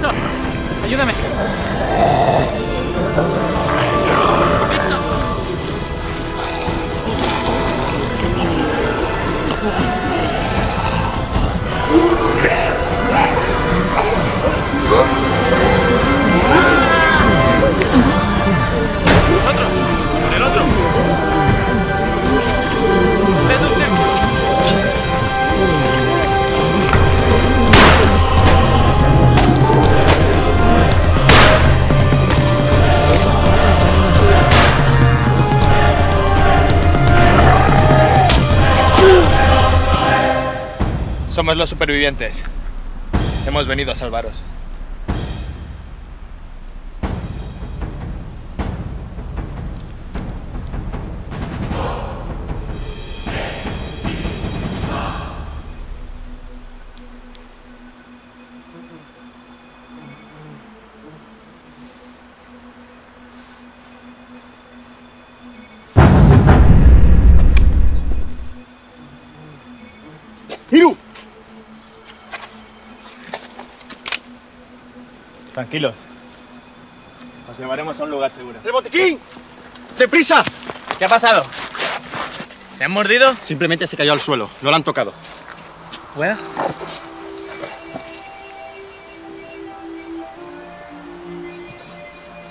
¡Listo! ¡Ayúdame! ¡Listo! ¡Nosotros! ¡Con el otro! Somos los supervivientes. Hemos venido a salvaros. ¡Iru! Tranquilos. Nos llevaremos a un lugar seguro. ¡El botiquín! ¡Deprisa! ¿Qué ha pasado? ¿Te han mordido? Simplemente se cayó al suelo. No lo han tocado. ¿Pueda?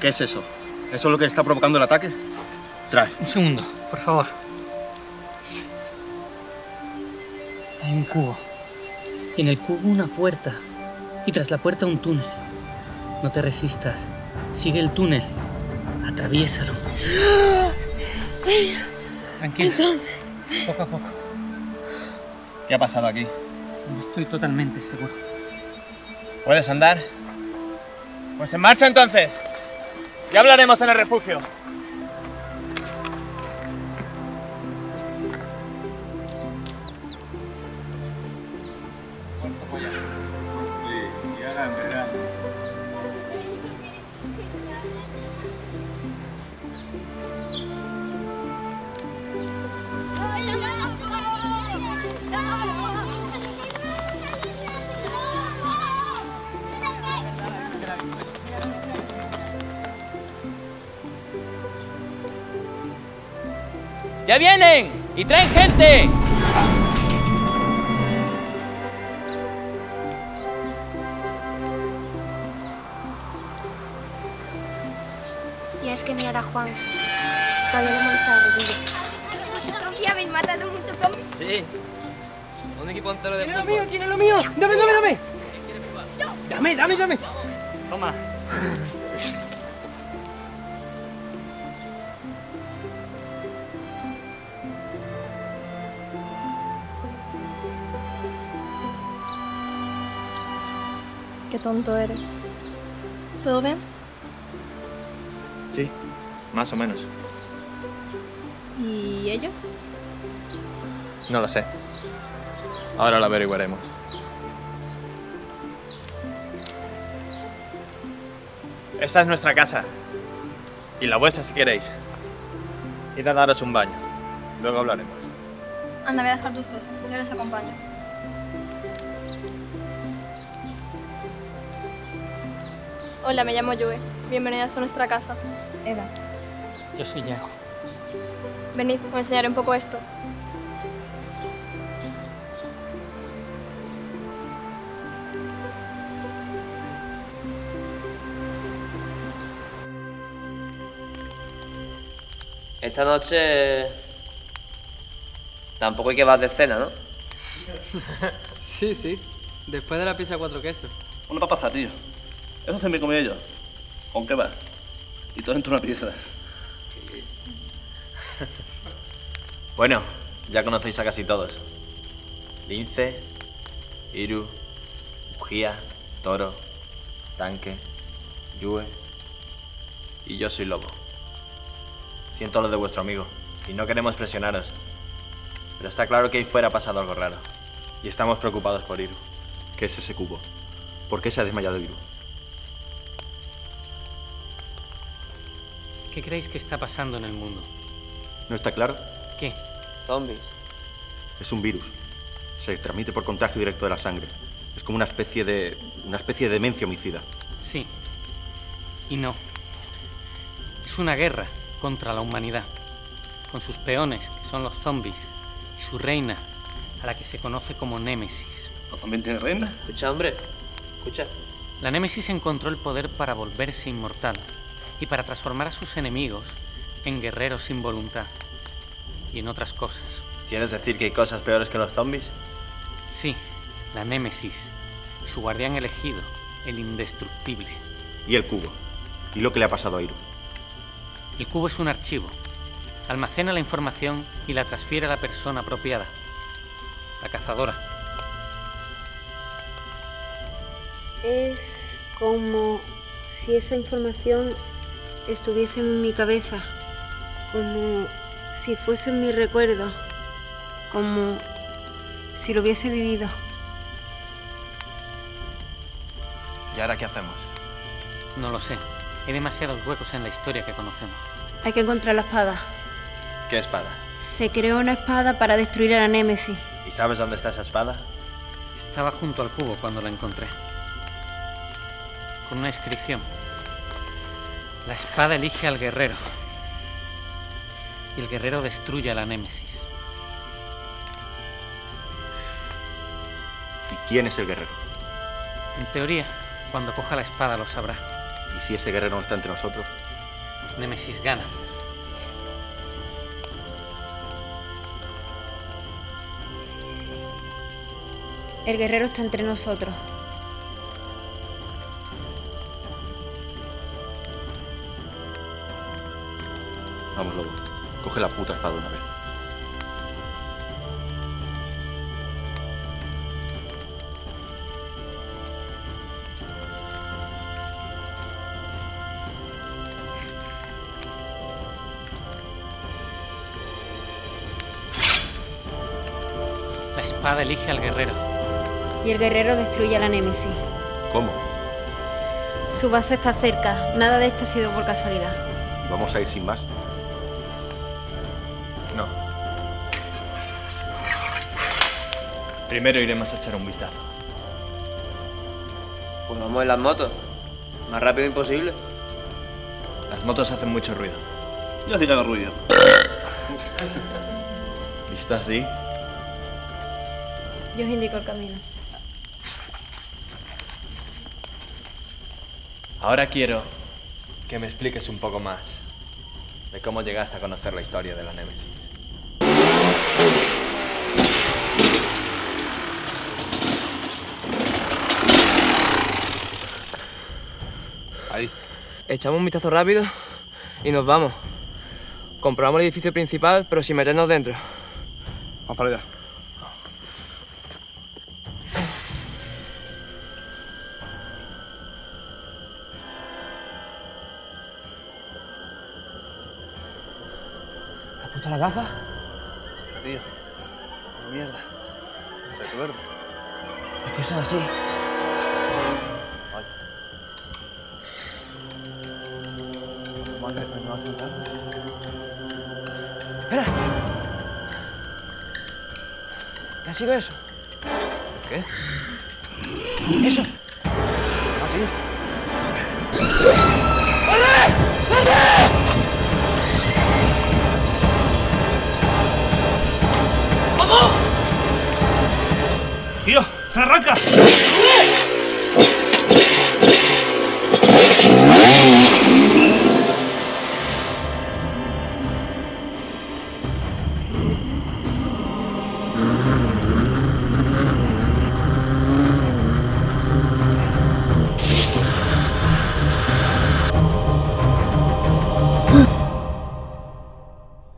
¿Qué es eso? ¿Eso es lo que está provocando el ataque? Trae. Un segundo, por favor. Hay un cubo. Y en el cubo una puerta. Y tras la puerta un túnel. No te resistas. Sigue el túnel. Atraviésalo. Tranquilo. Poco a poco. ¿Qué ha pasado aquí? No estoy totalmente seguro. ¿Puedes andar? Pues en marcha entonces. Ya hablaremos en el refugio. ¡Ya vienen! ¡Y traen gente! Y es que mira, Juan, cuando lo hemos estado ya habéis matado mucho conmigo. Sí. Un equipo entero de fútbol. ¡Tiene lo mío! ¡Dame! ¡Dame! Toma. Qué tonto eres. ¿Todo bien? Sí, más o menos. ¿Y ellos? No lo sé. Ahora lo averiguaremos. Esta es nuestra casa. Y la vuestra si queréis. Id a daros un baño. Luego hablaremos. Anda, voy a dejar tus cosas. Yo les acompaño. Hola, me llamo Yue. Bienvenidas a nuestra casa. Eva. Yo soy Jack. Venid, os enseñaré un poco esto. Esta noche... tampoco hay que vas de cena, ¿no? Sí. Después de la pizza 4 quesos. Una papaza, tío. Eso se me comió yo, con kebab, y todo dentro de una pieza. Bueno, ya conocéis a casi todos. Lince, Iru, Bujía, Toro, Tanque, Yue, y yo soy Lobo. Siento lo de vuestro amigo, y no queremos presionaros, pero está claro que ahí fuera ha pasado algo raro, y estamos preocupados por Iru. ¿Qué es ese cubo? ¿Por qué se ha desmayado Iru? ¿Qué creéis que está pasando en el mundo? ¿No está claro? ¿Qué? Zombies. Es un virus. Se transmite por contagio directo de la sangre. Es como una especie de demencia homicida. Sí. Y no. Es una guerra contra la humanidad. Con sus peones, que son los zombies, y su reina, a la que se conoce como Némesis. ¿Los zombies tienen reina? Escucha, hombre. Escucha. La Némesis encontró el poder para volverse inmortal y para transformar a sus enemigos en guerreros sin voluntad y en otras cosas. ¿Quieres decir que hay cosas peores que los zombies? Sí, la Némesis, su guardián elegido, el indestructible. ¿Y el cubo? ¿Y lo que le ha pasado a Iru? El cubo es un archivo. Almacena la información y la transfiere a la persona apropiada, la cazadora. Es como si esa información estuviese en mi cabeza, como si fuese mi recuerdo, como si lo hubiese vivido. ¿Y ahora qué hacemos? No lo sé. Hay demasiados huecos en la historia que conocemos. Hay que encontrar la espada. ¿Qué espada? Se creó una espada para destruir a la Némesis. ¿Y sabes dónde está esa espada? Estaba junto al cubo cuando la encontré. Con una inscripción. La espada elige al guerrero. Y el guerrero destruye a la Némesis. ¿Y quién es el guerrero? En teoría, cuando coja la espada lo sabrá. ¿Y si ese guerrero no está entre nosotros? Némesis gana. El guerrero está entre nosotros. Vamos, Lobo. Coge la puta espada una vez. La espada elige al guerrero. Y el guerrero destruye a la Némesis. ¿Cómo? Su base está cerca. Nada de esto ha sido por casualidad. ¿Vamos a ir sin más? No. Primero iremos a echar un vistazo. Pues vamos en las motos. Más rápido imposible. Las motos hacen mucho ruido. Yo sí hago ruido. ¿Visto así? Yo os indico el camino. Ahora quiero que me expliques un poco más de cómo llegaste a conocer la historia de la Némesis. Ahí. Echamos un vistazo rápido y nos vamos. Comprobamos el edificio principal, pero sin meternos dentro. Vamos para allá. ¿Te has puesto las gafas? Tío, mierda. Se te duerme. Es que son así. Madre, me va a contar. ¡Espera! ¿Qué ha sido eso? ¿Qué? ¡Eso! ¡Ah, tío! ¡Vale! ¡Vale! ¡Vamos! ¡Tío! ¡Se arranca!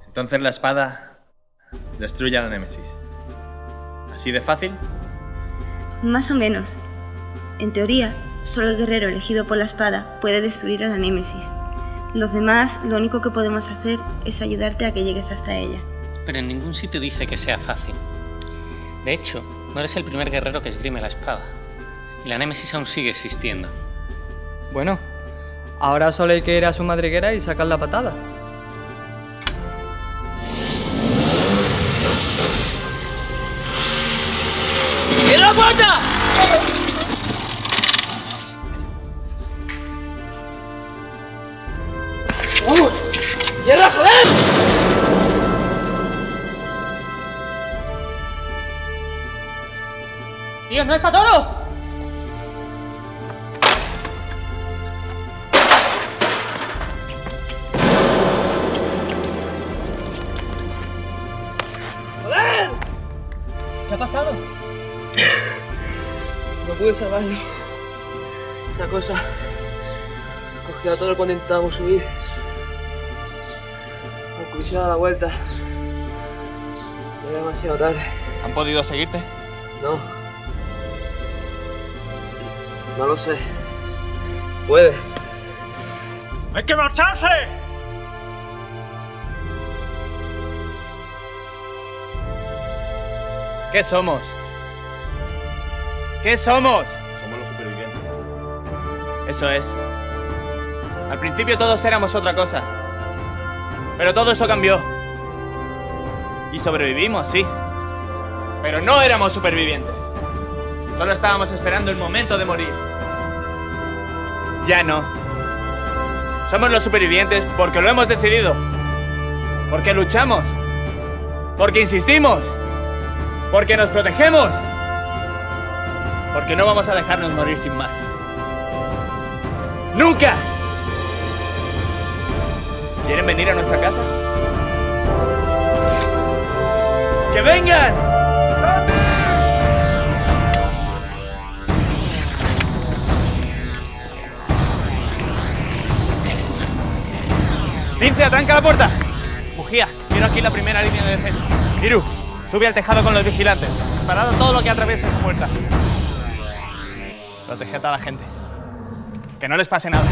Entonces la espada destruye a la Némesis. ¿Así de fácil? Más o menos. En teoría, solo el guerrero elegido por la espada puede destruir a la Némesis. Los demás, lo único que podemos hacer es ayudarte a que llegues hasta ella. Pero en ningún sitio dice que sea fácil. De hecho, no eres el primer guerrero que esgrime la espada. Y la Némesis aún sigue existiendo. Bueno, ahora solo hay que ir a su madriguera y sacar la patada. ¡Cierra la puerta! Dios, ¿no está Toro? ¡Joder! ¿Qué ha pasado? No pude salvarlo. Esa cosa cogió a Toro cuando intentábamos subir. Nos cruzaba la vuelta. Era demasiado tarde. ¿Han podido seguirte? No. No lo sé. Puede. ¡Hay que marcharse! ¿Qué somos? ¿Qué somos? Somos los supervivientes. Eso es. Al principio todos éramos otra cosa. Pero todo eso cambió. Y sobrevivimos, sí. Pero no éramos supervivientes. Solo estábamos esperando el momento de morir. Ya no. Somos los supervivientes porque lo hemos decidido. Porque luchamos. Porque insistimos. Porque nos protegemos. Porque no vamos a dejarnos morir sin más. ¡Nunca! ¿Quieren venir a nuestra casa? ¡Que vengan! ¡Lince, atranca la puerta! Bujía, miro aquí la primera línea de defensa. Iru, sube al tejado con los vigilantes. Disparado todo lo que atraviesa esa puerta. Protege a toda la gente. Que no les pase nada.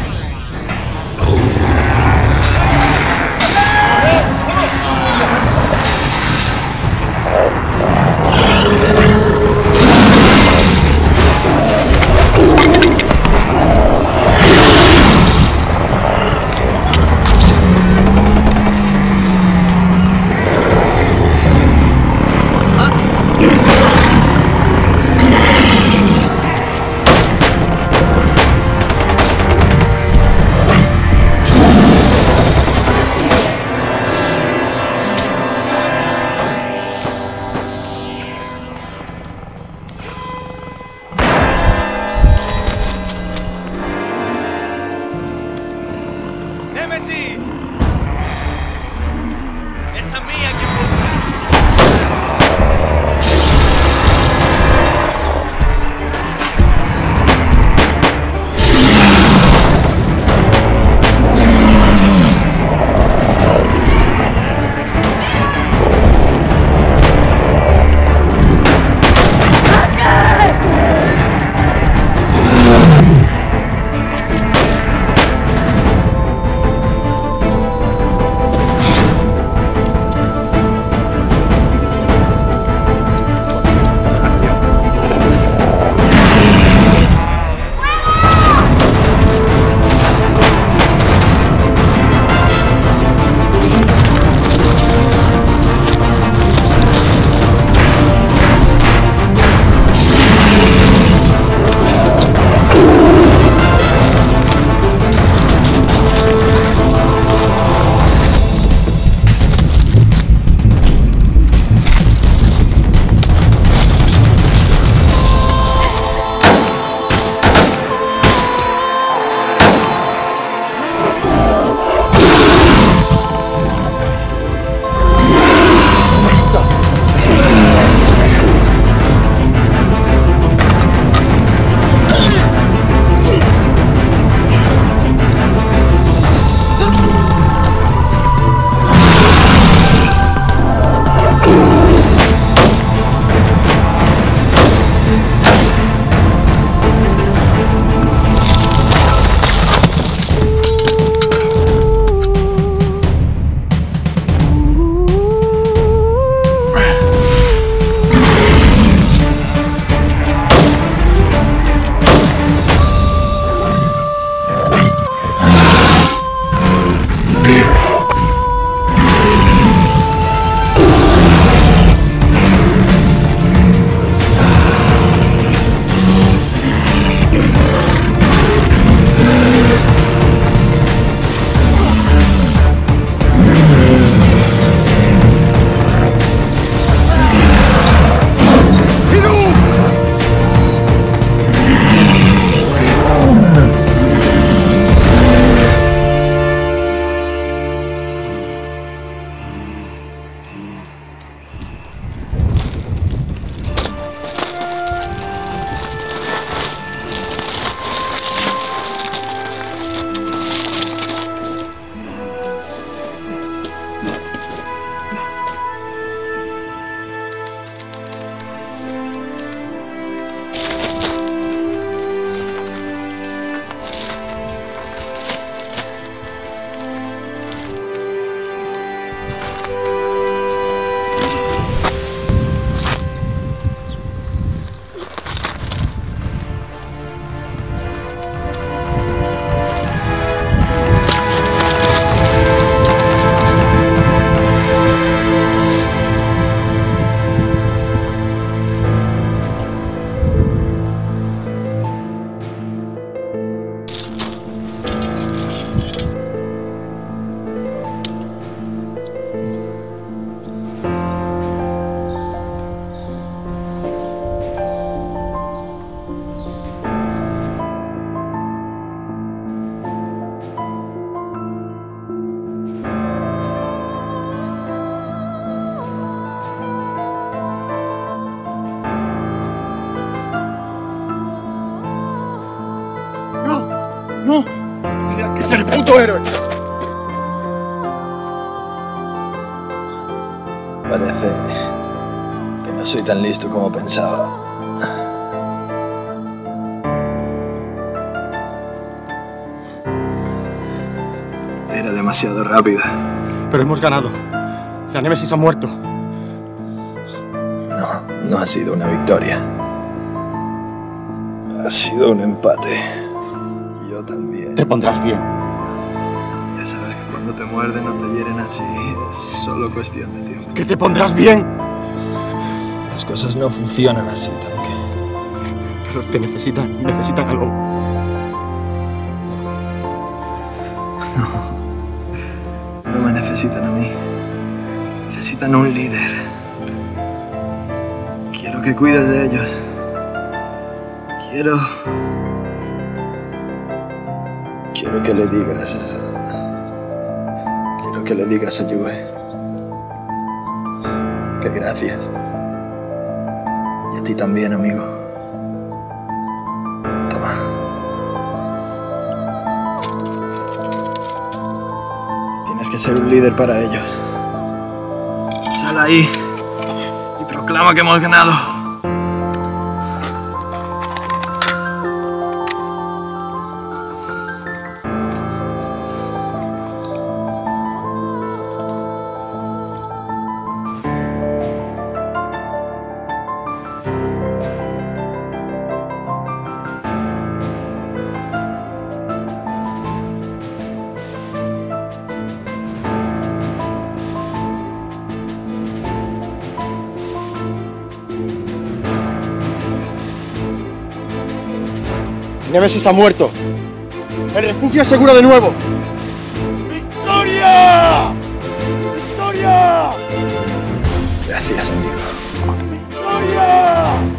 ¡No! ¡Tenía que ser el puto héroe! Parece que no soy tan listo como pensaba. Era demasiado rápida. Pero hemos ganado. La Némesis ha muerto. No ha sido una victoria. Ha sido un empate. Yo también. Te pondrás bien. Ya sabes que cuando te muerden no te hieren así. Es solo cuestión de tiempo. ¡Que te pondrás bien! Las cosas no funcionan así, Tanque. Pero te necesitan. Necesitan algo. No. No me necesitan a mí. Necesitan un líder. Quiero que cuides de ellos. Quiero que le digas... Quiero que le digas a Yue que gracias. Y a ti también, amigo. Toma. Tienes que ser un líder para ellos. Sal ahí. Clama que hemos ganado. Némesis ha muerto. El refugio es seguro de nuevo. ¡Victoria! ¡Victoria! Gracias, amigo. ¡Victoria!